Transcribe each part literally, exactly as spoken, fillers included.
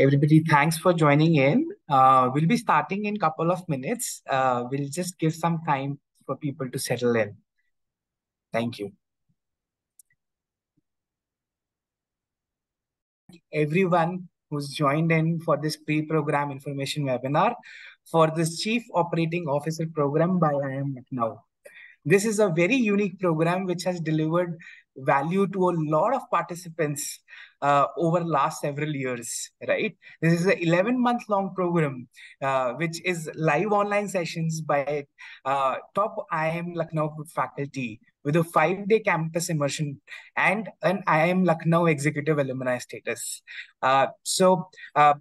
everybody, thanks for joining in. Uh, we'll be starting in a couple of minutes. Uh, we'll just give some time for people to settle in. Thank you. Everyone who's joined in for this pre-program information webinar for this Chief Operating Officer program by I I M Lucknow. This is a very unique program which has delivered value to a lot of participants uh, over last several years, right? This is an eleven month long program, uh, which is live online sessions by uh, top I I M Lucknow faculty with a five day campus immersion and an I I M Lucknow executive alumni status. Uh, so uh,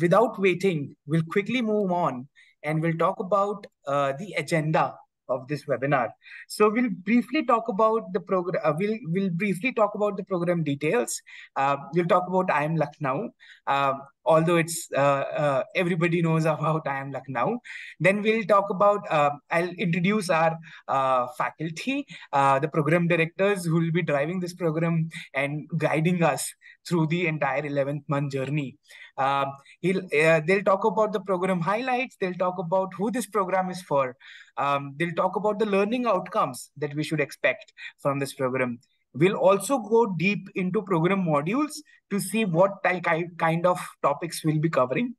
without waiting, we'll quickly move on and we'll talk about uh, the agenda of this webinar. So we'll briefly talk about the program. Uh, we'll we'll briefly talk about the program details. Uh, we'll talk about I I M Lucknow, uh, although it's uh, uh, everybody knows about I I M Lucknow. Then we'll talk about. Uh, I'll introduce our uh, faculty, uh, the program directors who will be driving this program and guiding us through the entire eleventh month journey. Uh, he'll, uh, they'll talk about the program highlights. They'll talk about who this program is for. Um, they'll talk about the learning outcomes that we should expect from this program. We'll also go deep into program modules to see what kind of topics we'll be covering.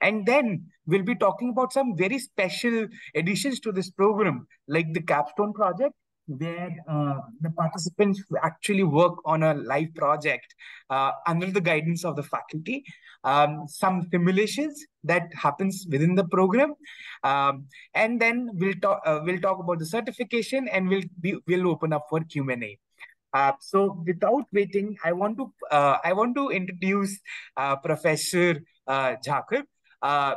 And then we'll be talking about some very special additions to this program, like the capstone project, where uh, the participants actually work on a live project uh, under the guidance of the faculty, um, some simulations that happens within the program, um, and then we'll talk uh, we'll talk about the certification, and we'll be, we'll open up for Q and A. Uh, so without waiting, I want to uh, I want to introduce uh, Professor uh, Jakhar. Uh,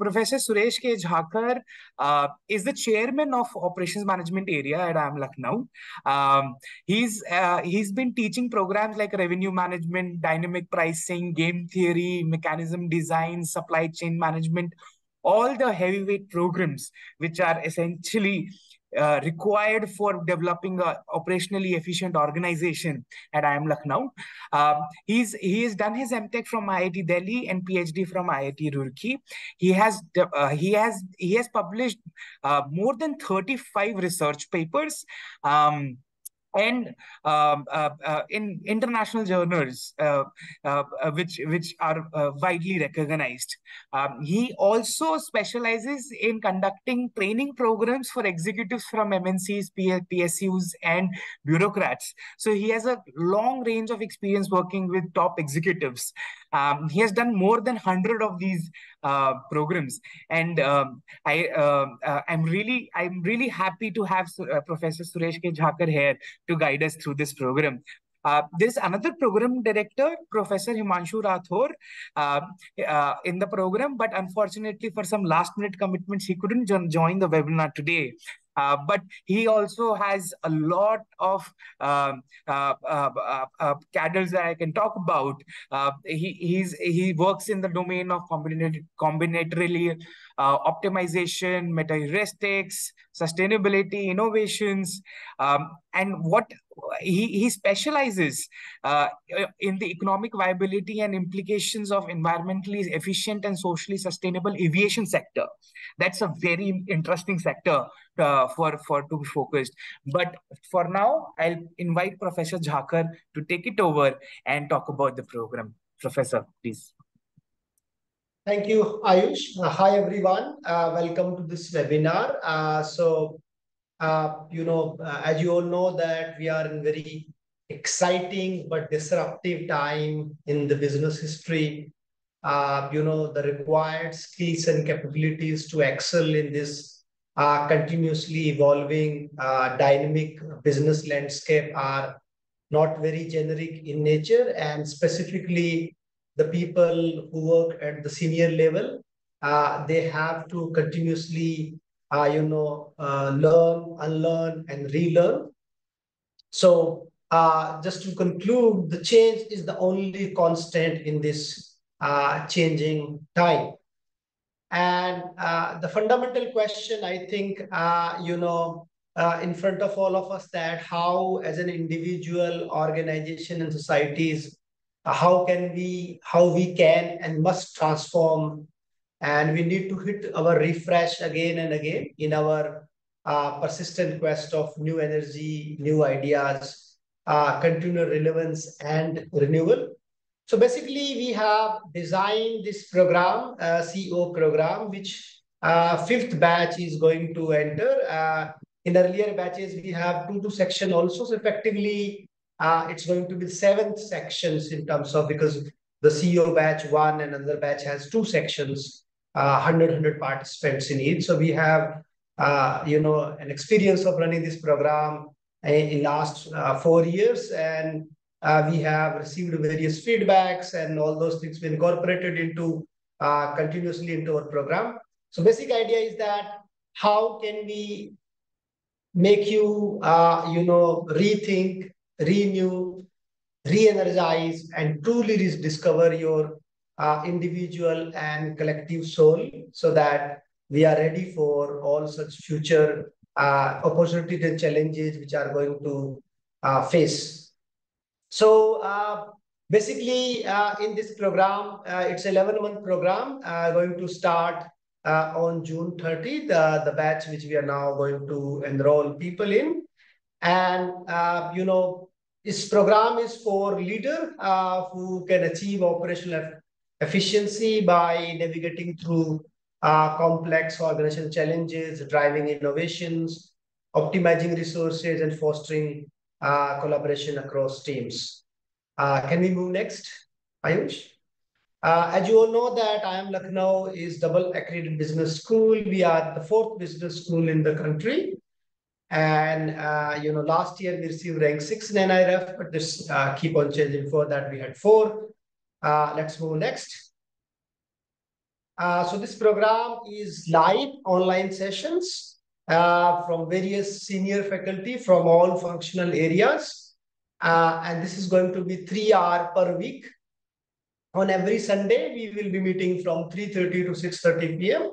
Professor Suresh K. Jakhar uh, is the chairman of operations management area at I I M Lucknow. Um, he's uh, he's been teaching programs like revenue management, dynamic pricing, game theory, mechanism design, supply chain management, all the heavyweight programs which are essentially Uh, required for developing an operationally efficient organization at I I M Lucknow. Uh, he's, he has done his M Tech from I I T Delhi and PhD from I I T Roorkee. He has, uh, he has, he has published uh, more than thirty-five research papers um, and uh, uh, uh, in international journals, uh, uh, which, which are uh, widely recognized. Um, he also specializes in conducting training programs for executives from M N Cs, P S Us, and bureaucrats. So he has a long range of experience working with top executives. Um, he has done more than one hundred of these uh, programs, and um, I, uh, uh, I'm really, I'm really happy to have uh, Professor Suresh K. Jakhar here to guide us through this program. Uh, there's another program director, Professor Himanshu Rathore, uh, uh, in the program, but unfortunately for some last-minute commitments, he couldn't join the webinar today. Uh, but he also has a lot of uh, uh, uh, uh, uh, cadres that I can talk about. Uh, he he's, he works in the domain of combinatorial uh, optimization, meta-heuristics, sustainability, innovations, um, and what he, he specializes uh, in the economic viability and implications of environmentally efficient and socially sustainable aviation sector. That's a very interesting sector Uh, for, for to be focused. But for now, I'll invite Professor Jakhar to take it over and talk about the program. Professor, please. Thank you, Ayush. Uh, hi, everyone. Uh, welcome to this webinar. Uh, so, uh, you know, uh, as you all know that we are in very exciting but disruptive time in the business history. Uh, you know, the required skills and capabilities to excel in this Uh, continuously evolving uh, dynamic business landscape are not very generic in nature, and specifically the people who work at the senior level, uh, they have to continuously uh, you know, uh, learn, unlearn and relearn. So uh, just to conclude, the change is the only constant in this uh, changing time. And uh, the fundamental question, I think, uh, you know, uh, in front of all of us, that how as an individual, organization and societies how can we, how we can and must transform, and we need to hit our refresh again and again in our uh, persistent quest of new energy, new ideas, uh, continual relevance and renewal. So basically we have designed this program, uh, C O program, which uh, fifth batch is going to enter. Uh, in earlier batches, we have two, two section also. So effectively, uh, it's going to be seventh sections in terms of, because the C O batch one and another batch has two sections, uh, one hundred, one hundred participants in each. So we have, uh, you know, an experience of running this program in last uh, four years. And Uh, we have received various feedbacks, and all those things been incorporated into uh, continuously into our program. So basic idea is that how can we make you, uh, you know, rethink, renew, re-energize, and truly rediscover your uh, individual and collective soul, so that we are ready for all such future uh, opportunities and challenges which are going to uh, face. So uh, basically uh, in this program, uh, it's an eleven month program uh, going to start uh, on June thirtieth, uh, the batch which we are now going to enroll people in. And, uh, you know, this program is for leader uh, who can achieve operational efficiency by navigating through uh, complex organizational challenges, driving innovations, optimizing resources, and fostering Uh, collaboration across teams. Uh, can we move next, Ayush? Uh, as you all know that I I M Lucknow is double accredited business school. We are the fourth business school in the country. And, uh, you know, last year we received rank six in N I R F, but this uh, keep on changing. For that we had four. Uh, let's move next. Uh, so this program is live online sessions Uh, from various senior faculty from all functional areas. Uh, and this is going to be three hours per week. On every Sunday, we will be meeting from three thirty to six thirty p m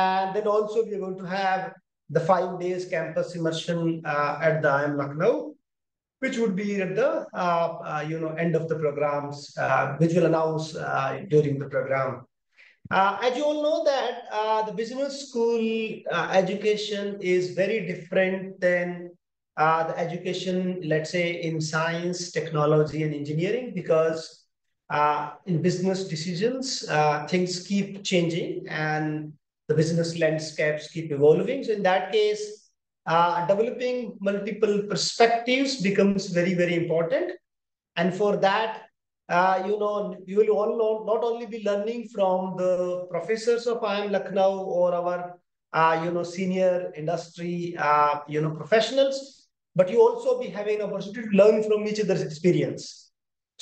And then also we are going to have the five days campus immersion uh, at the I I M Lucknow, which would be at the uh, uh, you know, end of the programs, uh, which will announce uh, during the program. Uh, as you all know that uh, the business school uh, education is very different than uh, the education, let's say, in science, technology, and engineering, because uh, in business decisions, uh, things keep changing and the business landscapes keep evolving. So in that case, uh, developing multiple perspectives becomes very, very important. And for that, Uh, you know, you will all know, not only be learning from the professors of I I M Lucknow or our, uh, you know, senior industry, uh, you know, professionals, but you also be having an opportunity to learn from each other's experience.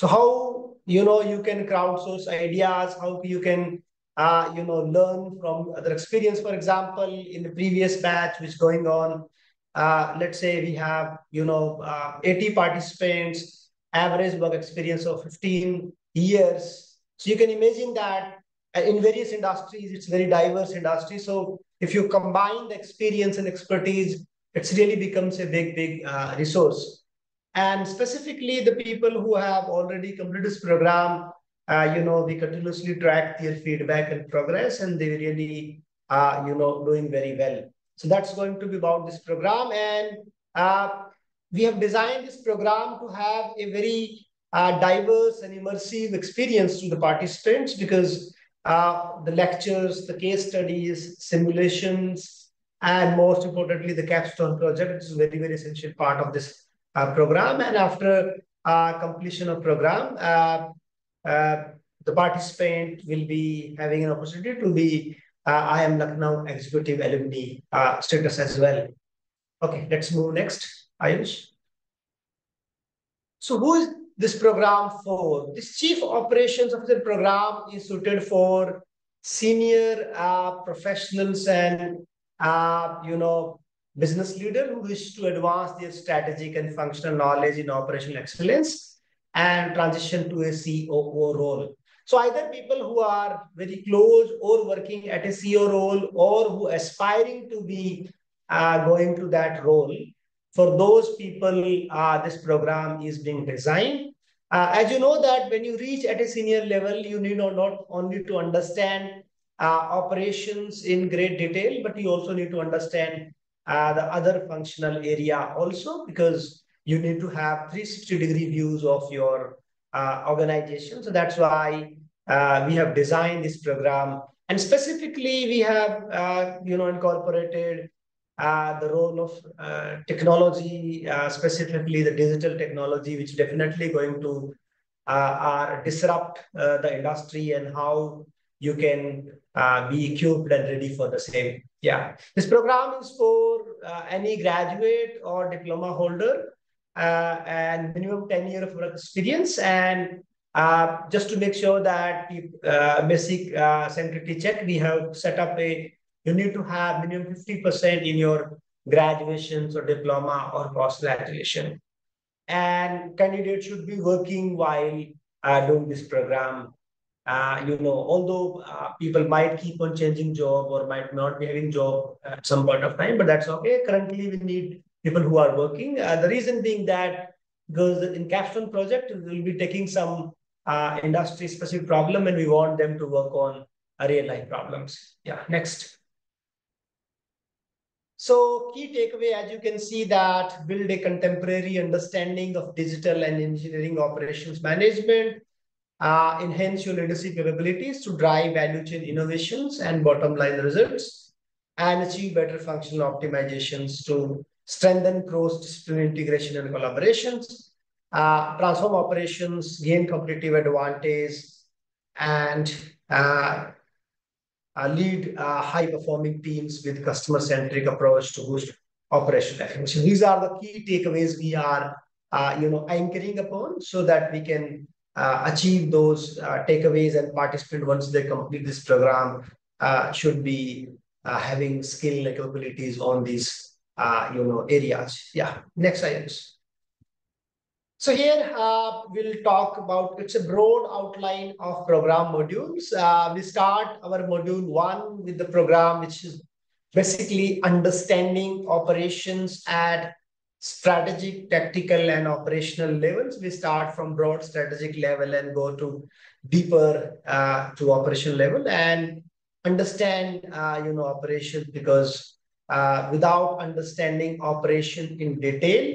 So how, you know, you can crowdsource ideas, how you can, uh, you know, learn from other experience. For example, in the previous batch, which is going on, uh, let's say we have, you know, uh, eighty participants, average work experience of fifteen years. So you can imagine that in various industries, it's very diverse industry. So if you combine the experience and expertise, it really becomes a big, big uh, resource. And specifically the people who have already completed this program, uh, you know, we continuously track their feedback and progress, and they really, uh, you know, doing very well. So that's going to be about this program. And uh, we have designed this program to have a very uh, diverse and immersive experience to the participants, because uh, the lectures, the case studies, simulations, and most importantly, the capstone project is a very, very essential part of this uh, program. And after uh, completion of program, uh, uh, the participant will be having an opportunity to be uh, I I M Lucknow Executive Alumni uh, status as well. Okay, let's move next. Ayush. So who is this program for? This Chief Operations Officer program is suited for senior uh, professionals and, uh, you know, business leaders who wish to advance their strategic and functional knowledge in operational excellence and transition to a C O O role. So either people who are very close or working at a C O O role, or who aspiring to be uh, going to that role. For those people, uh, this program is being designed. Uh, as you know that when you reach at a senior level, you need not only to understand uh, operations in great detail, but you also need to understand uh, the other functional area also, because you need to have three sixty degree views of your uh, organization. So that's why uh, we have designed this program. And specifically, we have uh, you know, incorporated Uh, the role of uh, technology, uh, specifically the digital technology, which definitely going to uh, uh, disrupt uh, the industry, and how you can uh, be equipped and ready for the same. Yeah, this program is for uh, any graduate or diploma holder uh, and minimum ten years of work experience. And uh, just to make sure that uh, basic uh, sanity check, we have set up a you need to have minimum fifty percent in your graduations or diploma or post-graduation. And candidates should be working while uh, doing this program. Uh, you know, although uh, people might keep on changing job or might not be having job at some point of time, but that's okay. Currently, we need people who are working. Uh, the reason being that because in Capstone project, we'll be taking some uh, industry-specific problem, and we want them to work on real-life problems. Yeah, next. So key takeaway, as you can see, that build a contemporary understanding of digital and engineering operations management, uh, enhance your leadership capabilities to drive value chain innovations and bottom line results, and achieve better functional optimizations to strengthen cross-disciplinary integration and collaborations, uh, transform operations, gain competitive advantage, and uh, Uh, lead uh, high-performing teams with customer-centric approach to boost operational efficiency. These are the key takeaways we are, uh, you know, anchoring upon, so that we can uh, achieve those uh, takeaways, and participants, once they complete this program, uh, should be uh, having skill and capabilities on these, uh, you know, areas. Yeah, next items. So here uh, we'll talk about, it's a broad outline of program modules. Uh, we start our module one with the program, which is basically understanding operations at strategic, tactical, and operational levels. We start from broad strategic level and go to deeper uh, to operational level, and understand uh, you know, operations, because uh, without understanding operation in detail,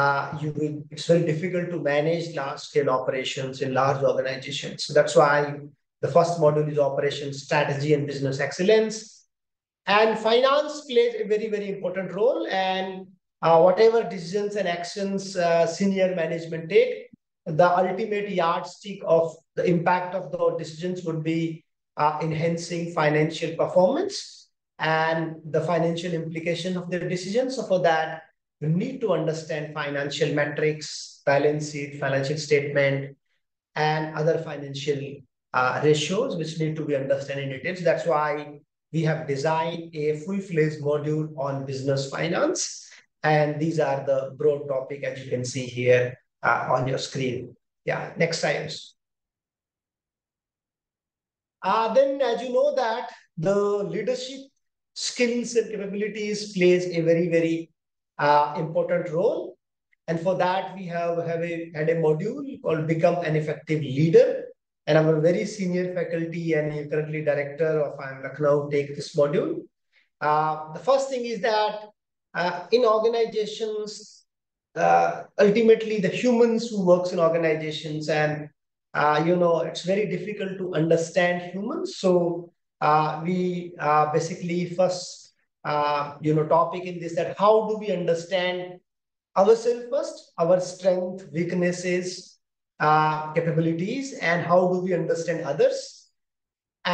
Uh, you will, it's very difficult to manage large-scale operations in large organizations. So that's why the first module is operation strategy and business excellence. And finance plays a very, very important role. And uh, whatever decisions and actions uh, senior management take, the ultimate yardstick of the impact of those decisions would be uh, enhancing financial performance and the financial implication of their decisions. So for that, you need to understand financial metrics, balance sheet, financial statement, and other financial uh, ratios, which need to be understood in detail. So that's why we have designed a full-fledged module on business finance. And these are the broad topic, as you can see here uh, on your screen. Yeah, next slides. Uh, then, as you know, that the leadership skills and capabilities plays a very, very Uh, important role, and for that we have, have a, had a module called Become an Effective Leader, and our very senior faculty and currently director of I I M Lucknow take this module. Uh, the first thing is that uh, in organizations, uh, ultimately the humans who works in organizations, and uh, you know, it's very difficult to understand humans. So uh, we uh, basically first Uh, you know, topic in this, that how do we understand ourselves first, our strength, weaknesses, uh, capabilities, and how do we understand others?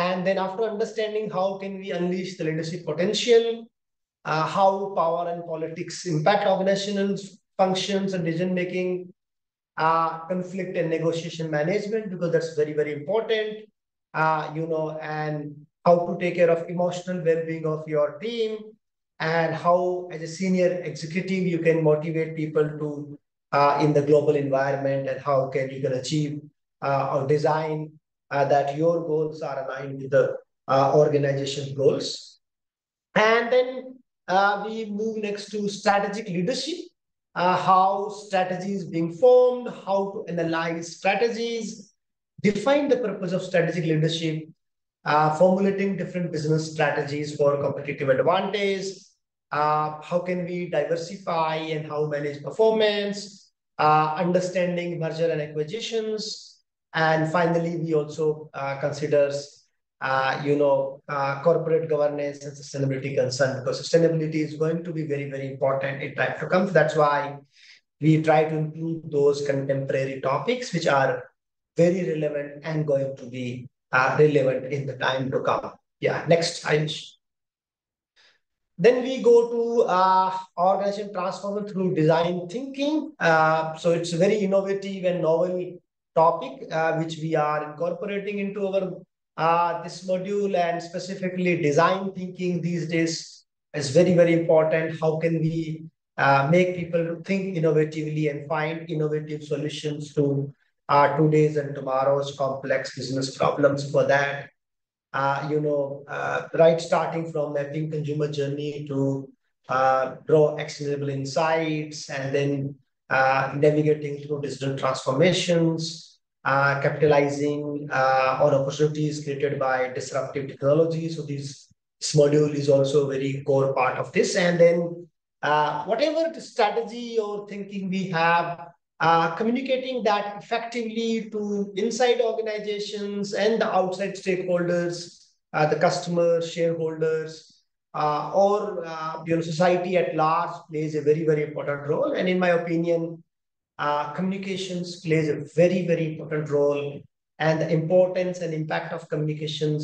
And then after understanding, how can we unleash the leadership potential, uh, how power and politics impact organizational functions and decision-making, uh, conflict and negotiation management, because that's very, very important, uh, you know, and how to take care of emotional well-being of your team, and how as a senior executive, you can motivate people to uh, in the global environment, and how can you can achieve uh, or design uh, that your goals are aligned with the uh, organization goals. And then uh, we move next to strategic leadership, uh, how strategies being formed, how to analyze strategies, define the purpose of strategic leadership, uh, formulating different business strategies for competitive advantage, uh, how can we diversify and how manage performance, uh, understanding merger and acquisitions, and finally we also uh, consider Uh, you know, uh, corporate governance and sustainability concern, because sustainability is going to be very, very important in time to come. That's why we try to include those contemporary topics which are very relevant and going to be uh, relevant in the time to come. Yeah, next, Ayush. Then we go to uh, organization transformation through design thinking. Uh, so it's a very innovative and novel topic uh, which we are incorporating into our Uh, this module, and specifically design thinking these days is very, very important. How can we uh, make people think innovatively and find innovative solutions to uh, today's and tomorrow's complex business problems? For that, uh, you know, uh, right, starting from mapping consumer journey to uh, draw actionable insights, and then uh, navigating through digital transformations, Uh, capitalizing uh, on opportunities created by disruptive technology. So this, this module is also a very core part of this. And then uh, whatever the strategy or thinking we have, uh, communicating that effectively to inside organizations and the outside stakeholders, uh, the customers, shareholders, uh, or uh, you know, society at large plays a very, very important role. And in my opinion, Uh, communications plays a very, very important role, and the importance and impact of communications,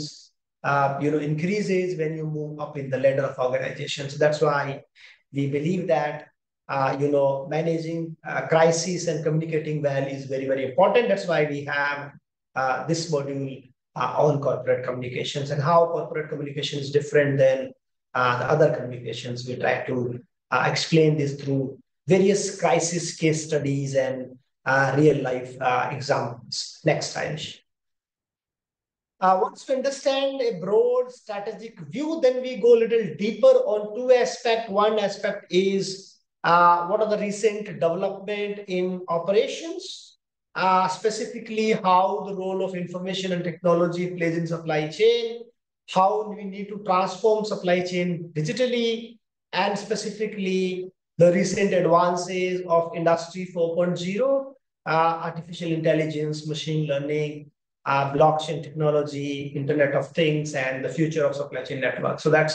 uh, you know, increases when you move up in the ladder of organizations. So that's why we believe that, uh, you know, managing uh, crises and communicating well is very, very important. That's why we have uh, this module uh, on corporate communications and how corporate communication is different than uh, the other communications. We try to uh, explain this through various crisis case studies and uh, real-life uh, examples. Next, Ayush. Uh, once we understand a broad strategic view, then we go a little deeper on two aspects. One aspect is uh, what are the recent development in operations, uh, specifically how the role of information and technology plays in supply chain, how we need to transform supply chain digitally, and specifically the recent advances of Industry four point oh, uh, artificial intelligence, machine learning, uh, blockchain technology, Internet of Things, and the future of supply chain network. So that's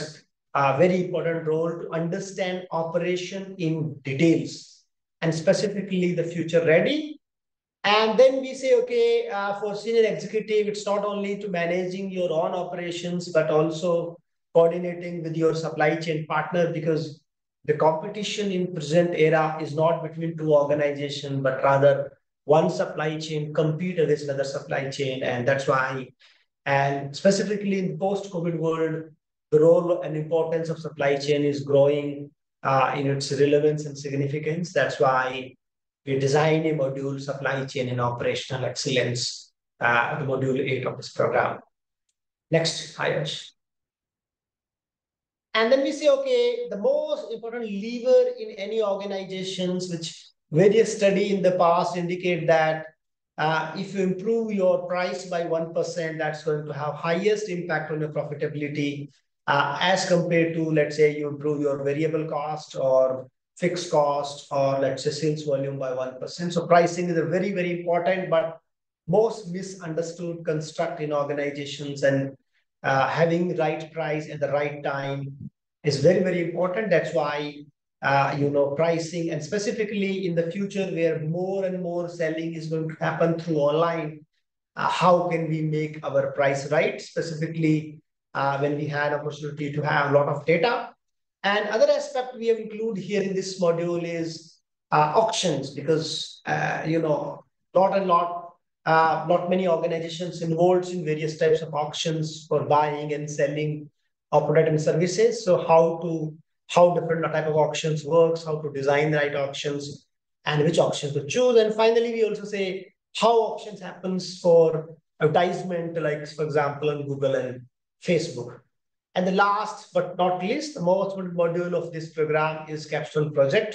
a very important role to understand operation in details, and specifically the future ready. And then we say, okay, uh, for senior executive, it's not only to managing your own operations, but also coordinating with your supply chain partner, because the competition in present era is not between two organizations, but rather one supply chain compete against another supply chain. And that's why, and specifically in the post-COVID world, the role and importance of supply chain is growing uh, in its relevance and significance. That's why we designed a module, Supply Chain and Operational Excellence, uh, the module eight of this program. Next, Ayush. And then we say, okay, the most important lever in any organizations, which various study in the past indicate that uh, if you improve your price by one percent, that's going to have highest impact on your profitability uh, as compared to, let's say, you improve your variable cost or fixed cost, or let's say sales volume by one percent. So pricing is a very, very important, but most misunderstood construct in organizations, and Uh, having the right price at the right time is very, very important. That's why, uh, you know, pricing, and specifically in the future where more and more selling is going to happen through online, uh, how can we make our price right? Specifically, uh, when we had opportunity to have a lot of data. And other aspect we have included here in this module is uh, auctions, because, uh, you know, lot and lot Uh, not many organizations involved in various types of auctions for buying and selling products and services. So how to, how different type of auctions works, how to design the right auctions, and which auctions to choose. And finally, we also say how auctions happens for advertisement, like for example, on Google and Facebook. And the last but not least, the most module of this program is capstone project,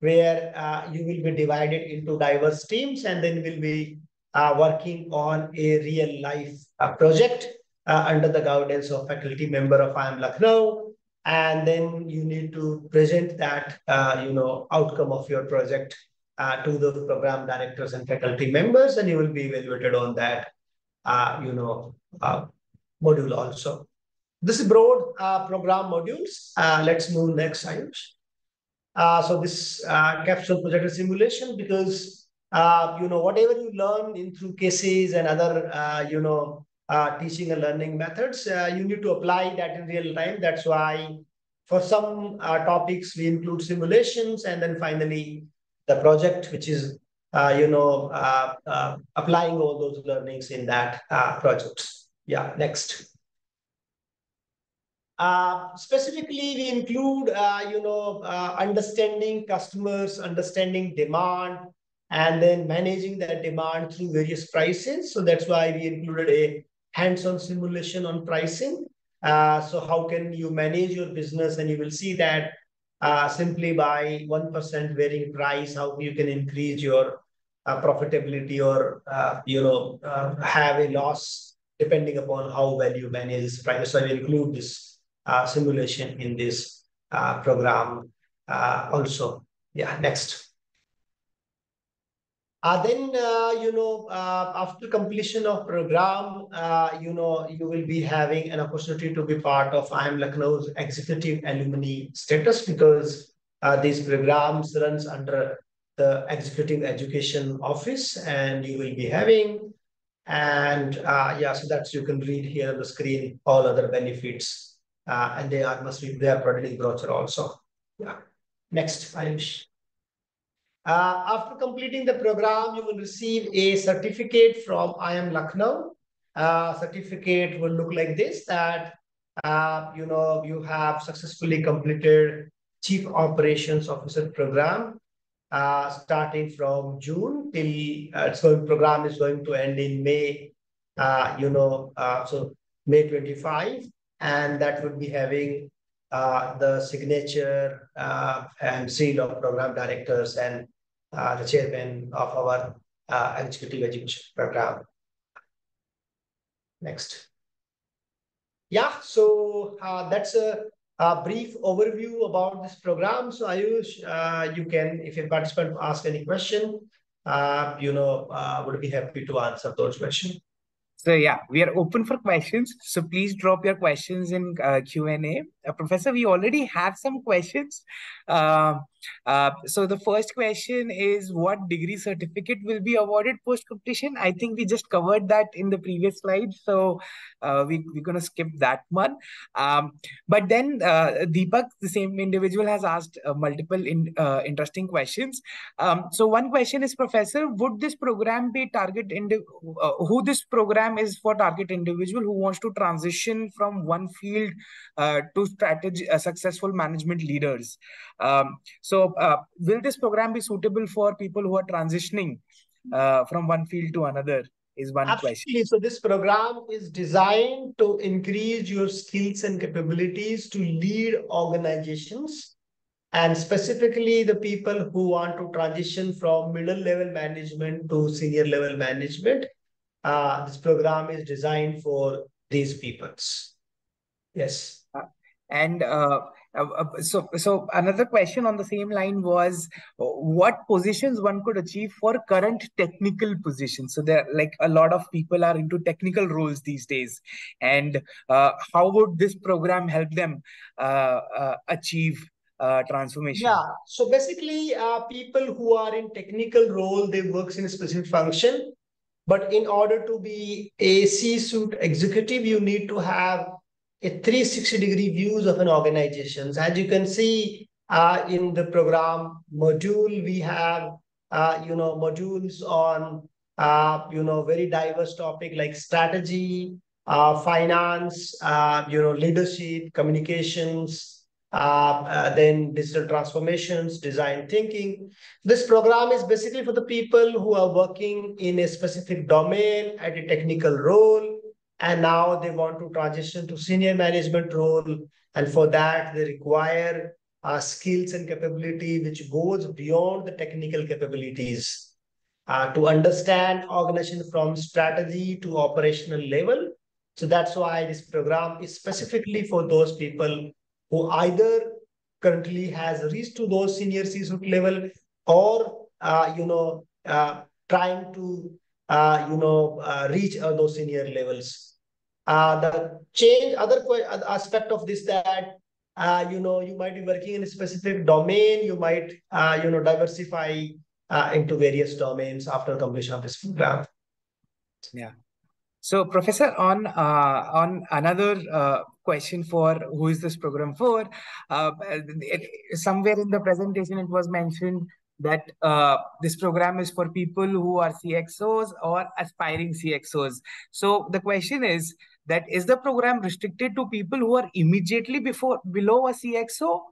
where uh, you will be divided into diverse teams and then will be uh, working on a real life uh, project uh, under the guidance of faculty member of I I M Lucknow. And then you need to present that, uh, you know, outcome of your project uh, to the program directors and faculty members, and you will be evaluated on that, uh, you know, uh, module also. This is broad uh, program modules. Uh, let's move next, Ayush. Uh, so this uh, capsule projector simulation, because, uh, you know, whatever you learn in through cases and other, uh, you know, uh, teaching and learning methods, uh, you need to apply that in real time. That's why for some uh, topics, we include simulations. And then finally, the project, which is, uh, you know, uh, uh, applying all those learnings in that uh, project. Yeah, next. Uh, specifically, we include, uh, you know, uh, understanding customers, understanding demand, and then managing that demand through various prices. So that's why we included a hands-on simulation on pricing. Uh, so how can you manage your business? And you will see that uh, simply by one percent varying price, how you can increase your uh, profitability or, uh, you know, uh, have a loss depending upon how well you manage this price. So we include this Uh, simulation in this uh, program uh, also. Yeah, next. Uh, then, uh, you know, uh, after completion of program, uh, you know, you will be having an opportunity to be part of I I M Lucknow's executive alumni status, because uh, these programs runs under the executive education office, and you will be having, and uh, yeah, so that's, you can read here on the screen, all other benefits. Uh, and they are must be their product brochure also. Yeah. Next, Ayush. Uh, after completing the program, you will receive a certificate from I I M Lucknow. Uh, certificate will look like this, that uh, you know, you have successfully completed Chief Operations Officer program, uh, starting from June till uh, so program is going to end in May. Uh, you know, uh, so May twenty-five. And that would be having uh, the signature uh, and seal of program directors and uh, the chairman of our uh, executive education program. Next. Yeah, so uh, that's a, a brief overview about this program. So Ayush, uh, you can, if a participant asks any question, uh, you know, uh, would be happy to answer those questions. So yeah, we are open for questions. So please drop your questions in uh, Q and A. Uh, Professor, we already have some questions. Uh, uh, so the first question is, what degree certificate will be awarded post-completion? I think we just covered that in the previous slide. So uh, we, we're going to skip that one. Um, but then uh, Deepak, the same individual, has asked uh, multiple in, uh, interesting questions. Um, so one question is, Professor, would this program be target, uh, who this program is for target individual who wants to transition from one field uh, to strategy, uh, successful management leaders. Um, so uh, will this program be suitable for people who are transitioning uh, from one field to another is one Absolutely. question. So this program is designed to increase your skills and capabilities to lead organizations, and specifically the people who want to transition from middle level management to senior level management. Uh, this program is designed for these peoples. Yes. Uh, and uh, uh, so, so another question on the same line was, what positions one could achieve for current technical positions? So there, like a lot of people are into technical roles these days, and uh, how would this program help them uh, uh, achieve Uh, transformation? Yeah. So basically, uh, people who are in technical role, they work in a specific function. But in order to be a C-suite executive, you need to have a three sixty degree views of an organization. As you can see uh, in the program module, we have, uh, you know, modules on, uh, you know, very diverse topic like strategy, uh, finance, uh, you know, leadership, communications, Uh, uh, then digital transformations, design thinking. This program is basically for the people who are working in a specific domain at a technical role, and now they want to transition to senior management role. And for that, they require uh, skills and capability which goes beyond the technical capabilities uh, to understand organization from strategy to operational level. So that's why this program is specifically for those people who either currently has reached to those senior C-suite level or, uh, you know, uh, trying to, uh, you know, uh, reach uh, those senior levels. Uh, the change, other aspect of this that, uh, you know, you might be working in a specific domain, you might, uh, you know, diversify uh, into various domains after completion of this program. Yeah. So, Professor, on uh, on another uh, question for who is this program for, uh, it, somewhere in the presentation it was mentioned that uh, this program is for people who are C X Os or aspiring C X Os. So, the question is that is the program restricted to people who are immediately before below a C X O,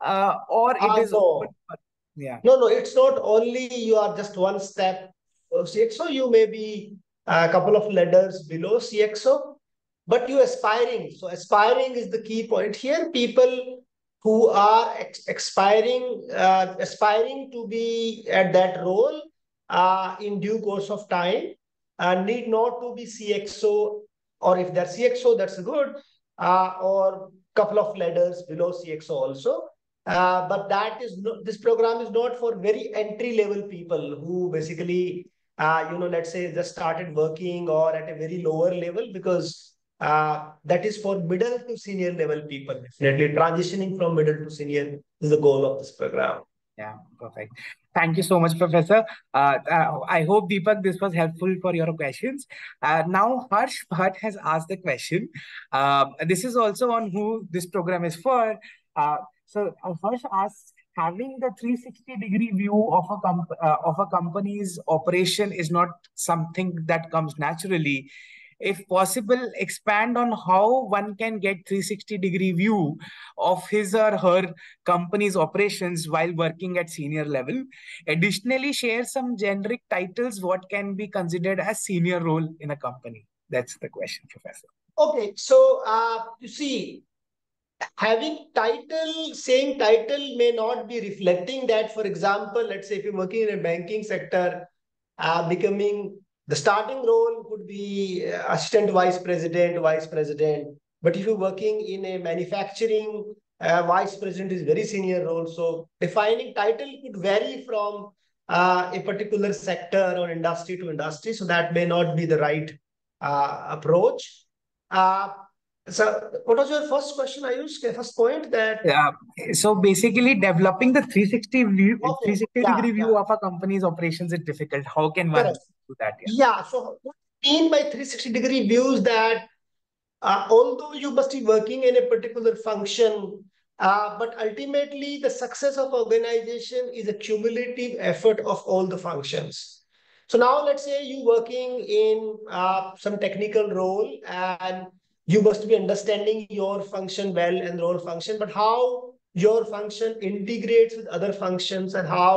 uh, or it uh, is no. Open for, yeah. No, no, it's not only you are just one step of C X O. You may be a couple of ladders below C X O, but you're aspiring. So aspiring is the key point here. People who are ex expiring, uh, aspiring to be at that role uh, in due course of time and uh, need not to be C X O, or if they're C X O, that's good, uh, or couple of ladders below C X O also. Uh, but that is no, this program is not for very entry-level people who basically Uh, you know, let's say just started working or at a very lower level, because uh, that is for middle to senior level people. Definitely transitioning from middle to senior is the goal of this program. Yeah, perfect. Thank you so much, Professor. Uh, uh, I hope, Deepak, this was helpful for your questions. Uh, now, Harsh Bhatt has asked the question. Uh, this is also on who this program is for. Uh, so, uh, Harsh asks, having the three sixty degree view of a, comp uh, of a company's operation is not something that comes naturally. If possible, expand on how one can get three sixty degree view of his or her company's operations while working at senior level. Additionally, share some generic titles, what can be considered as senior role in a company. That's the question, Professor. Okay, so uh, you see, having title, same title may not be reflecting that. For example, let's say if you're working in a banking sector, uh, becoming the starting role could be assistant vice president, vice president. But if you're working in a manufacturing, uh, vice president is very senior role. So defining title could vary from uh, a particular sector or industry to industry. So that may not be the right uh, approach. Uh, So, what was your first question, Ayush? First point that... Yeah. So, basically, developing the three sixty, view, okay. three sixty yeah, degree yeah. view of a company's operations is difficult. How can one Correct. do that? Yeah. yeah. So, what I mean by three sixty degree views that uh, although you must be working in a particular function, uh, but ultimately the success of organization is a cumulative effort of all the functions. So, now let's say you're working in uh, some technical role and you must be understanding your function well and role function, but how your function integrates with other functions and how,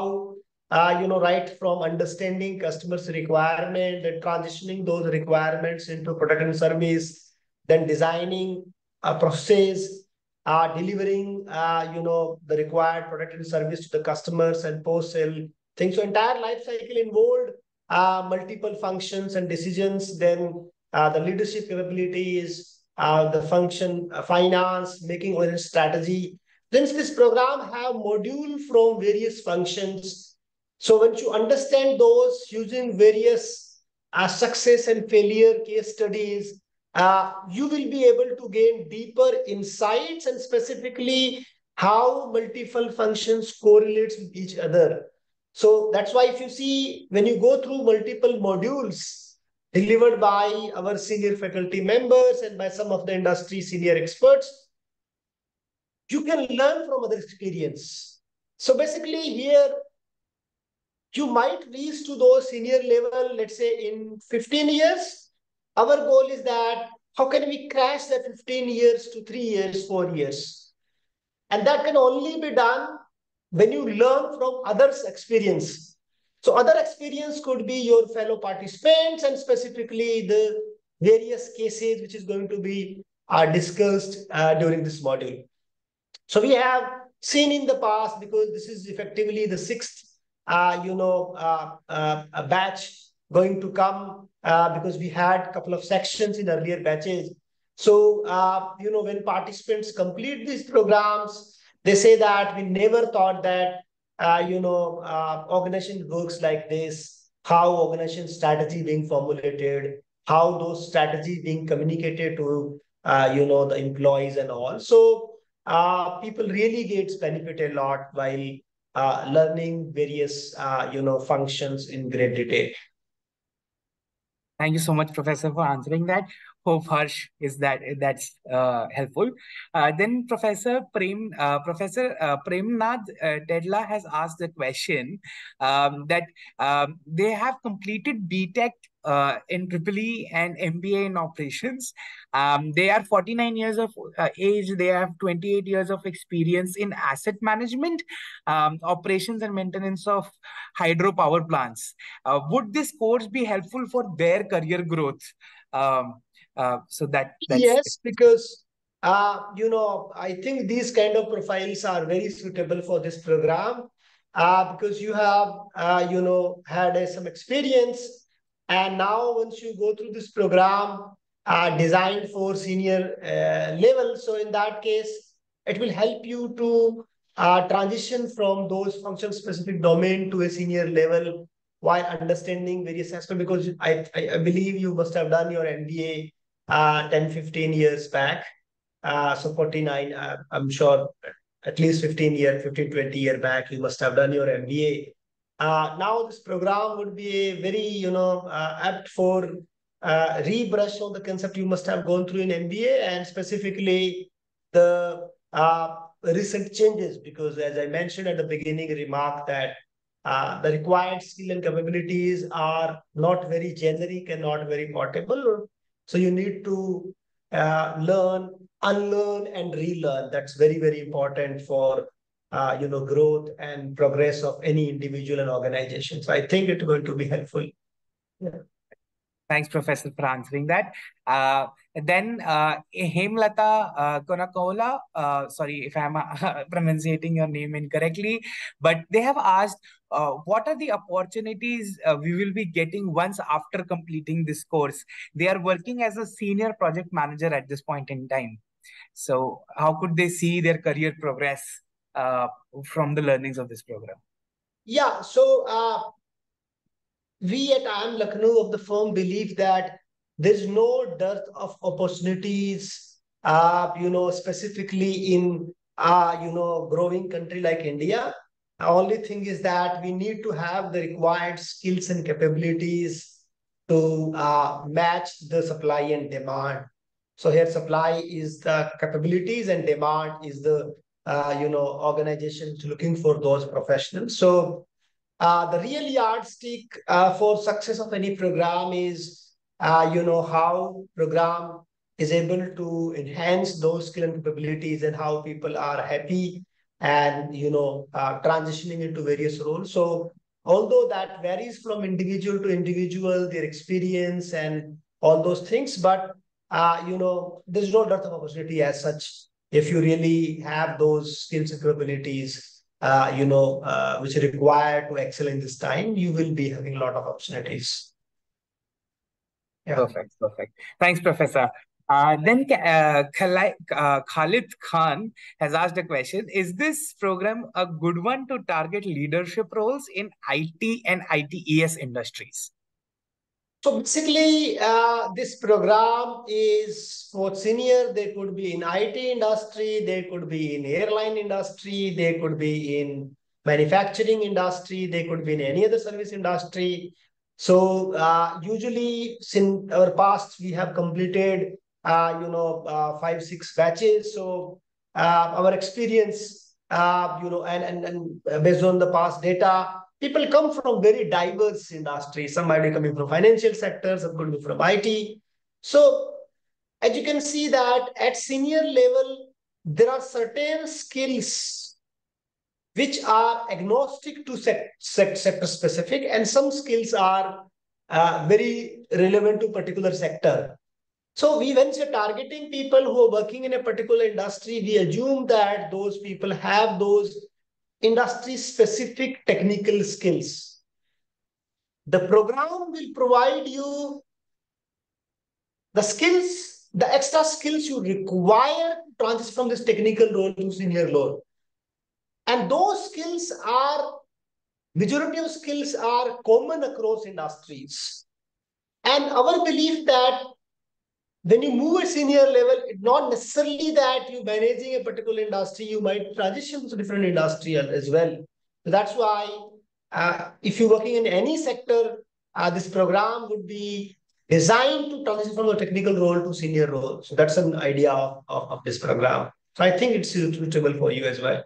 uh, you know, right from understanding customers' requirement and transitioning those requirements into product and service, then designing a process, uh, delivering, uh, you know, the required product and service to the customers and post-sale things. So entire life cycle involved uh, multiple functions and decisions. Then uh, the leadership capabilities, Uh, the function, uh, finance, making own strategy. Since this program have module from various functions, so once you understand those using various uh, success and failure case studies, uh, you will be able to gain deeper insights and specifically how multiple functions correlates with each other. So that's why if you see, when you go through multiple modules, delivered by our senior faculty members and by some of the industry senior experts, you can learn from other experience. So basically here, you might reach to those senior level, let's say in fifteen years. Our goal is that how can we crash that fifteen years to three years, four years? And that can only be done when you learn from others' experience. So other experience could be your fellow participants and specifically the various cases which is going to be uh, discussed uh, during this module. So we have seen in the past, because this is effectively the sixth, uh, you know, uh, uh, a batch going to come, uh, because we had a couple of sections in earlier batches. So, uh, you know, when participants complete these programs, they say that we never thought that, uh, you know, uh, organization works like this, how organization strategy being formulated, how those strategies being communicated to, uh, you know, the employees and all. So, uh, people really get benefited a lot while uh, learning various, uh, you know, functions in great detail. Thank you so much, Professor, for answering that. Hope Harsh is that that's uh, helpful. Uh, then Professor Prem uh, Professor uh, Premnath uh, Tedla has asked the question um, that um, they have completed B Tech uh, in triple E and M B A in operations. Um, they are forty-nine years of uh, age. They have twenty-eight years of experience in asset management, um, operations, and maintenance of hydropower plants. Uh, would this course be helpful for their career growth? Um, Uh, so that that's yes, because uh, you know, I think these kind of profiles are very suitable for this program, uh, because you have uh, you know, had uh, some experience, and now once you go through this program uh, designed for senior uh, level, so in that case, it will help you to uh, transition from those function specific domain to a senior level while understanding various aspects, because I, I believe you must have done your M B A Uh, ten, fifteen years back. Uh, so forty-nine, uh, I'm sure at least fifteen year, fifteen, twenty year back, you must have done your M B A. Uh, now this program would be a very, you know, uh, apt for uh, rebrush of the concept you must have gone through in M B A, and specifically the uh, recent changes, because as I mentioned at the beginning remark that uh, the required skill and capabilities are not very generic and not very portable. So you need to uh, learn, unlearn, and relearn. That's very, very important for uh, you know, growth and progress of any individual and organization. So I think it's going to be helpful. Yeah. Thanks, Professor, for answering that. Uh, then uh, Hemlata uh, Konakola, uh, sorry if I'm uh, pronouncing your name incorrectly, but they have asked, uh, what are the opportunities uh, we will be getting once after completing this course? They are working as a senior project manager at this point in time. So how could they see their career progress uh, from the learnings of this program? Yeah, so uh, we at I I M Lucknow of the firm believe that there's no dearth of opportunities, uh, you know, specifically in, uh, you know, growing country like India. The only thing is that we need to have the required skills and capabilities to uh, match the supply and demand. So here supply is the capabilities and demand is the, uh, you know, organizations looking for those professionals. So uh, the real yardstick uh, for success of any program is Uh, you know, how program is able to enhance those skill and capabilities and how people are happy and, you know, uh, transitioning into various roles. So although that varies from individual to individual, their experience and all those things, but, uh, you know, there's no dearth of opportunity as such. If you really have those skills and capabilities, uh, you know, uh, which are required to excel in this time, you will be having a lot of opportunities. Yeah. Perfect, perfect. Thanks, Professor. Uh, then uh, Khalid Khan has asked a question. Is this program a good one to target leadership roles in I T and I T E S industries? So basically, uh, this program is for senior. They could be in I T industry. They could be in airline industry. They could be in manufacturing industry. They could be in any other service industry. So uh, usually since our past, we have completed, uh, you know, uh, five, six batches. So uh, our experience, uh, you know, and, and, and based on the past data, people come from very diverse industries. Some might be coming from financial sector, some could be from I T. So as you can see that at senior level, there are certain skills which are agnostic to sect, sect, sector specific, and some skills are uh, very relevant to particular sector. So we, when we're targeting people who are working in a particular industry, we assume that those people have those industry-specific technical skills. The program will provide you the skills, the extra skills you require to transition from this technical role to senior role. And those skills are, majority of skills are common across industries. And our belief that when you move at senior level, it's not necessarily that you're managing a particular industry, you might transition to different industry as well. So that's why uh, if you're working in any sector, uh, this program would be designed to transition from a technical role to senior role. So that's an idea of, of, of this program. So I think it's suitable for you as well.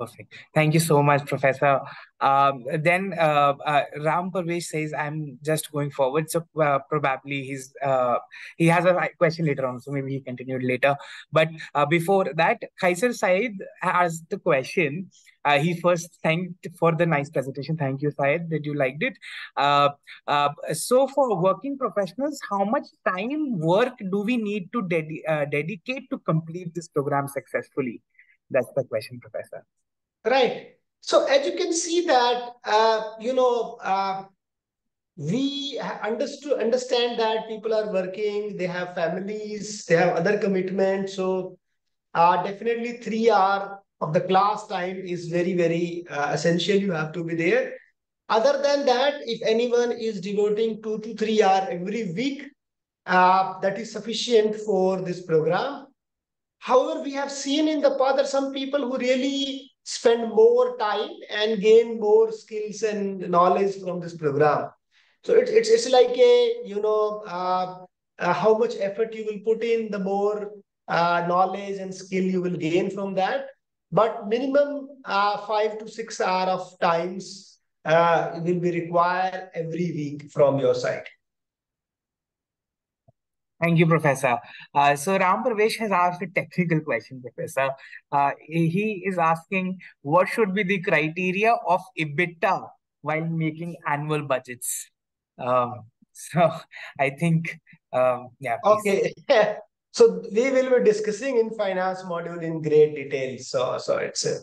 Perfect. Thank you so much, Professor. Um, then uh, uh, Ram Parvesh says, I'm just going forward. So uh, probably he's, uh, he has a question later on. So maybe he continued later. But uh, before that, Kaiser Said asked the question. Uh, he first thanked for the nice presentation. Thank you, Syed, that you liked it. Uh, uh, so for working professionals, how much time work do we need to ded uh, dedicate to complete this program successfully? That's the question, Professor. Right. So as you can see that, uh, you know, uh, we understood, understand that people are working, they have families, they have other commitments. So uh, definitely three hours of the class time is very, very uh, essential. You have to be there. Other than that, if anyone is devoting two to three hours every week, uh, that is sufficient for this program. However, we have seen in the past that some people who really spend more time and gain more skills and knowledge from this program. So it, it's, it's like a, you know, uh, uh, how much effort you will put in, the more uh, knowledge and skill you will gain from that. But minimum uh, five to six hours of times uh, will be required every week from your side. Thank you, Professor. Uh, so Ram Parvesh has asked a technical question, Professor. Uh, he is asking, what should be the criteria of EBITDA while making annual budgets? Uh, so I think, um, yeah. Please. Okay. So we will be discussing in finance module in great detail. So, so it's, uh,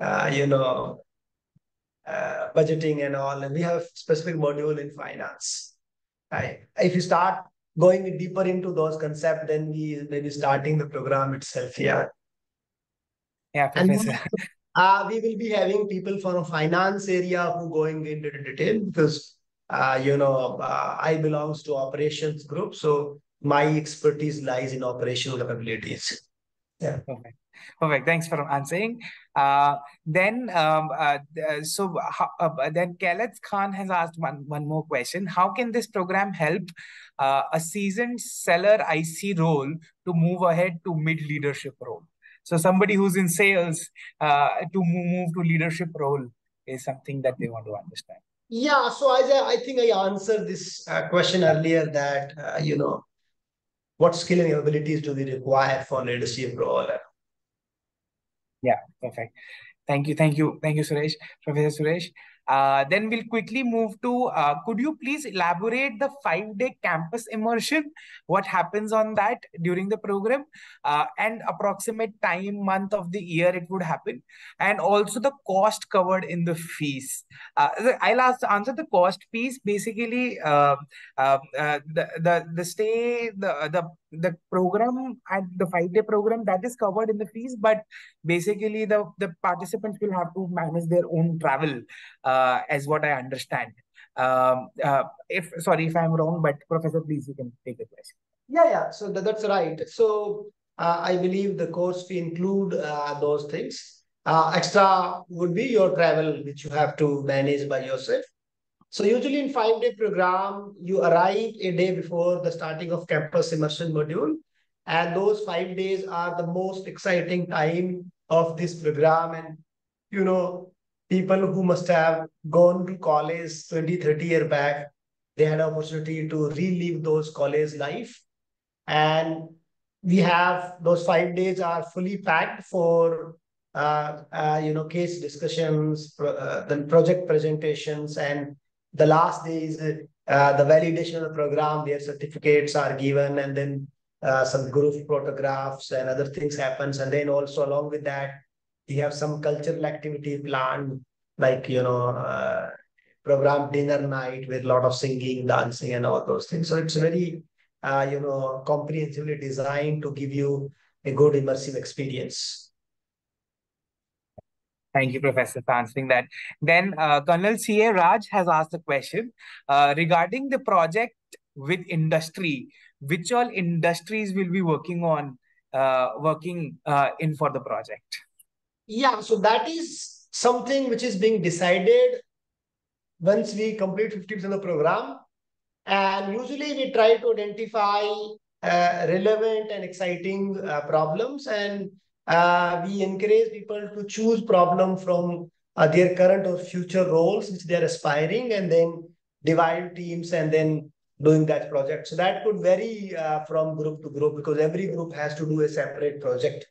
uh, you know, uh, budgeting and all. And we have specific module in finance. Right? If you start going deeper into those concepts, then we maybe starting the program itself. Yeah. Yeah, Professor. And then, uh, we will be having people from finance area who going into detail because, uh, you know, uh, I belongs to operations group. So my expertise lies in operational capabilities. Yeah. Okay. Perfect. Thanks for answering. Uh, then, um, uh, so uh, then Khaled Khan has asked one, one more question. How can this program help uh, a seasoned seller I C role to move ahead to mid-leadership role? So somebody who's in sales uh, to move to leadership role is something that they want to understand. Yeah. So as I, I think I answered this uh, question earlier that, uh, you know, what skill and abilities do we require for leadership role? Yeah, perfect. Thank you. Thank you. Thank you, Suresh, Professor Suresh. Uh, then we'll quickly move to, uh, could you please elaborate the five-day campus immersion? What happens on that during the program uh, and approximate time, month of the year it would happen. And also the cost covered in the fees. Uh, I'll ask, answer the cost piece. Basically, uh, uh, uh, the, the, the stay, the, the the program at the five-day program that is covered in the fees, but basically the, the participants will have to manage their own travel uh, as what I understand. Um, uh, if sorry, if I'm wrong, but Professor, please, you can take the question. Yeah, yeah. So th that's right. So uh, I believe the course fee include uh, those things. Uh, extra would be your travel, which you have to manage by yourself. So usually in five-day program, you arrive a day before the starting of campus immersion module. And those five days are the most exciting time of this program. And, you know, people who must have gone to college twenty, thirty years back, they had an opportunity to relive those college life. And we have those five days are fully packed for, uh, uh, you know, case discussions, pro uh, then project presentations, and the last day is a uh, the validation of the program, their certificates are given, and then uh, some group photographs and other things happens. And then also along with that, we have some cultural activity planned, like, you know, uh, program dinner night with a lot of singing, dancing, and all those things. So it's very, uh, you know, comprehensively designed to give you a good immersive experience. Thank you, Professor, for answering that. Then uh, Colonel C A Raj has asked a question uh, regarding the project with industry. Which all industries will be working on, uh, working uh, in for the project? Yeah, so that is something which is being decided once we complete fifty percent of the program. And usually we try to identify uh, relevant and exciting uh, problems, and Uh, we encourage people to choose problem from uh, their current or future roles which they are aspiring, and then divide teams and then doing that project. So that could vary uh, from group to group, because every group has to do a separate project.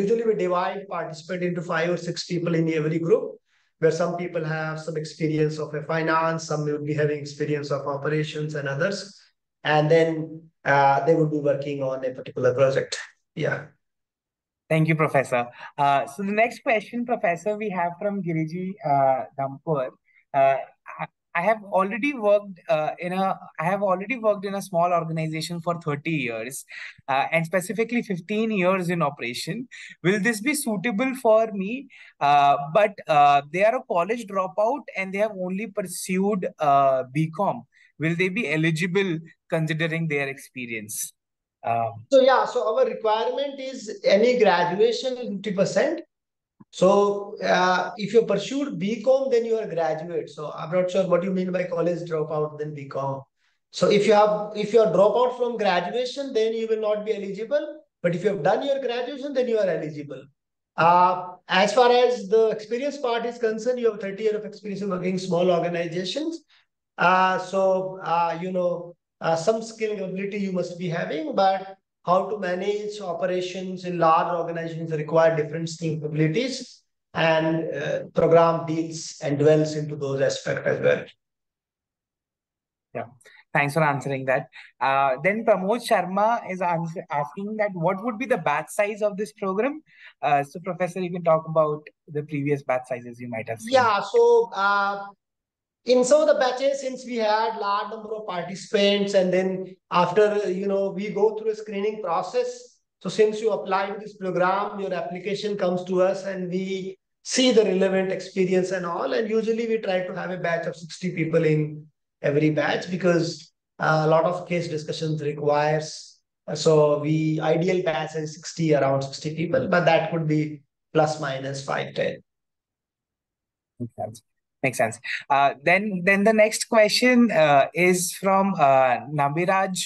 Usually we divide participants into five or six people in every group, where some people have some experience of a finance, some will be having experience of operations and others. And then uh, they will be working on a particular project. Yeah. Thank you, Professor. Uh, so the next question, Professor, we have from Giriji uh, Dampur. Uh, I, I have already worked uh, in a. I have already worked in a small organization for thirty years, uh, and specifically fifteen years in operation. Will this be suitable for me? Uh, but uh, they are a college dropout and they have only pursued uh, B Com. Will they be eligible considering their experience? Um, so, yeah, so our requirement is any graduation fifty percent. So, uh, if you pursued B Com, then you are a graduate. So, I'm not sure what you mean by college dropout, then B Com. So, if you have, if you are dropout from graduation, then you will not be eligible. But if you have done your graduation, then you are eligible. Uh, as far as the experience part is concerned, you have thirty years of experience in working small organizations. Uh, so, uh, you know, Uh, some skill ability you must be having, but how to manage operations in large organizations require different skill abilities, and uh, program deals and dwells into those aspects as well. Yeah, thanks for answering that. Uh, then Pramod Sharma is asking that what would be the batch size of this program? Uh, so Professor, you can talk about the previous batch sizes you might have seen. Yeah, so uh, in some of the batches, since we had large number of participants, and then after, you know, we go through a screening process. So since you applied to this program, your application comes to us and we see the relevant experience and all. And usually we try to have a batch of sixty people in every batch, because a lot of case discussions requires. So we ideal batch is sixty, around sixty people, but that could be plus minus five, ten. Okay. Makes sense. Uh, then, then the next question uh, is from uh, Nabiraj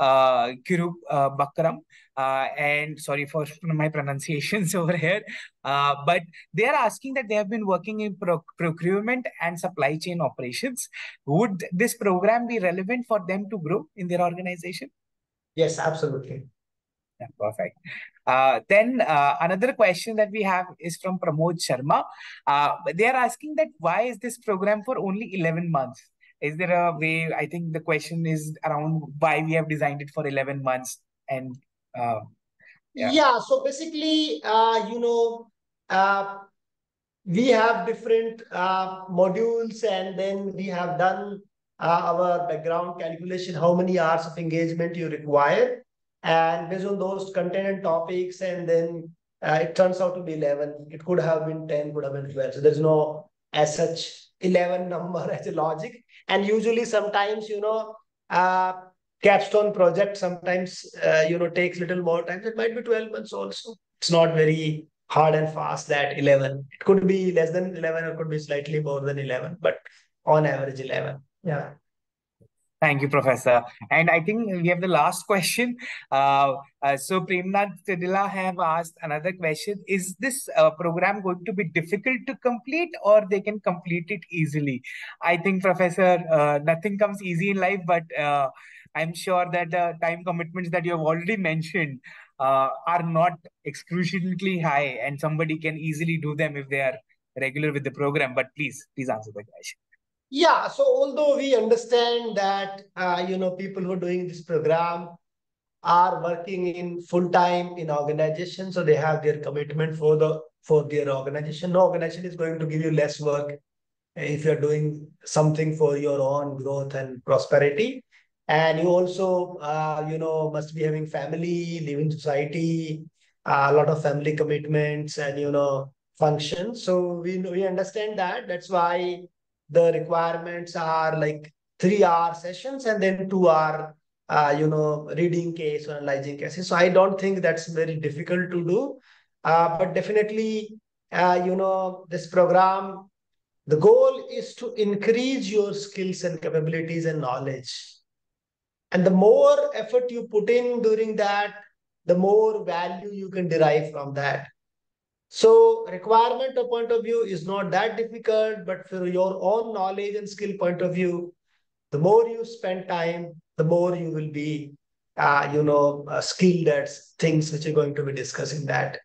uh, Kiru uh, Bakram, uh, and sorry for my pronunciations over here, uh, but they are asking that they have been working in pro procurement and supply chain operations. Would this program be relevant for them to grow in their organization? Yes, absolutely. Yeah, perfect. Uh, then uh, another question that we have is from Pramod Sharma. Uh, they are asking that why is this program for only eleven months? Is there a way, I think the question is around why we have designed it for eleven months. And uh, yeah. yeah, so basically, uh, you know, uh, we have different uh, modules, and then we have done uh, our background calculation, how many hours of engagement you require. And based on those content and topics, and then uh, it turns out to be eleven. It could have been ten, could have been twelve. So there's no as such eleven number as a logic. And usually sometimes, you know, uh, capstone project sometimes, uh, you know, takes little more time. It might be twelve months also. It's not very hard and fast that eleven. It could be less than eleven, or could be slightly more than eleven, but on average eleven. Yeah. Thank you, Professor. And I think we have the last question. Uh, uh, so Premnath Tidila have asked another question. Is this uh, program going to be difficult to complete, or they can complete it easily? I think, Professor, uh, nothing comes easy in life, but uh, I'm sure that the uh, time commitments that you have already mentioned uh, are not excruciatingly high, and somebody can easily do them if they are regular with the program. But please, please answer the question. Yeah, so although we understand that, uh, you know, people who are doing this program are working in full-time in organization, so they have their commitment for the for their organization. No organization is going to give you less work if you're doing something for your own growth and prosperity. And you also, uh, you know, must be having family, living society, uh, a lot of family commitments and, you know, functions. So we, we understand that. That's why the requirements are like three hour sessions and then two hour, uh, you know, reading case or analyzing cases. So I don't think that's very difficult to do. Uh, but definitely, uh, you know, this program, the goal is to increase your skills and capabilities and knowledge. And the more effort you put in during that, the more value you can derive from that. So requirement or point of view is not that difficult, but for your own knowledge and skill point of view, the more you spend time, the more you will be, uh, you know, uh, skilled at things which are going to be discussing that.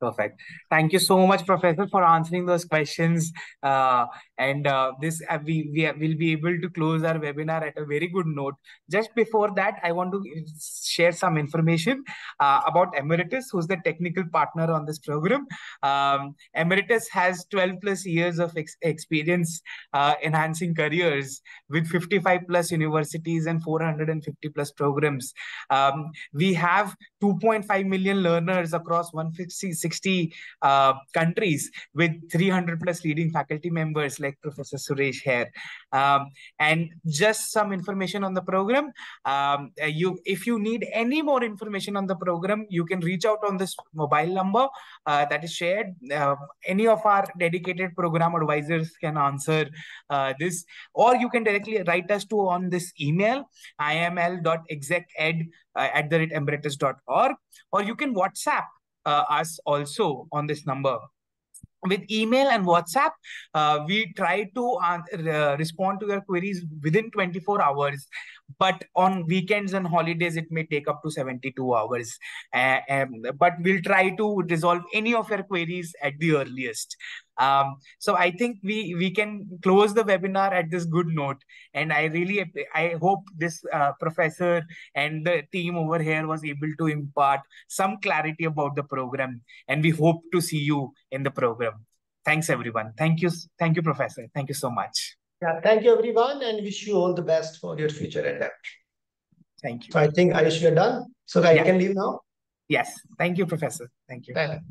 Perfect. Thank you so much, Professor, for answering those questions. Uh, and uh, this uh, we, we will be able to close our webinar at a very good note. Just before that, I want to share some information uh, about Emeritus, who's the technical partner on this program. Um, Emeritus has twelve plus years of ex experience uh, enhancing careers with fifty-five plus universities and four hundred fifty plus programs. Um, we have two point five million learners across one hundred fifty-six sixty uh, countries with three hundred plus leading faculty members like Professor Suresh here. Um, and just some information on the program. Um, you, if you need any more information on the program, you can reach out on this mobile number uh, that is shared. Uh, any of our dedicated program advisors can answer uh, this, or you can directly write us to on this email, I M L dot exec ed at the rate emeritus dot org, or you can WhatsApp Uh, us also on this number. With email and WhatsApp, uh, we try to uh, respond to your queries within twenty-four hours, but on weekends and holidays, it may take up to seventy-two hours. Uh, um, but we'll try to resolve any of your queries at the earliest. Um, so I think we, we can close the webinar at this good note. And I really, I hope this uh, professor and the team over here was able to impart some clarity about the program. And we hope to see you in the program. Thanks, everyone. Thank you. Thank you, Professor. Thank you so much. Yeah, thank you, everyone. And wish you all the best for your future endeavor. Thank you. So I think, Ayush, you're done. So I yeah. can leave now. Yes. Thank you, Professor. Thank you. Bye.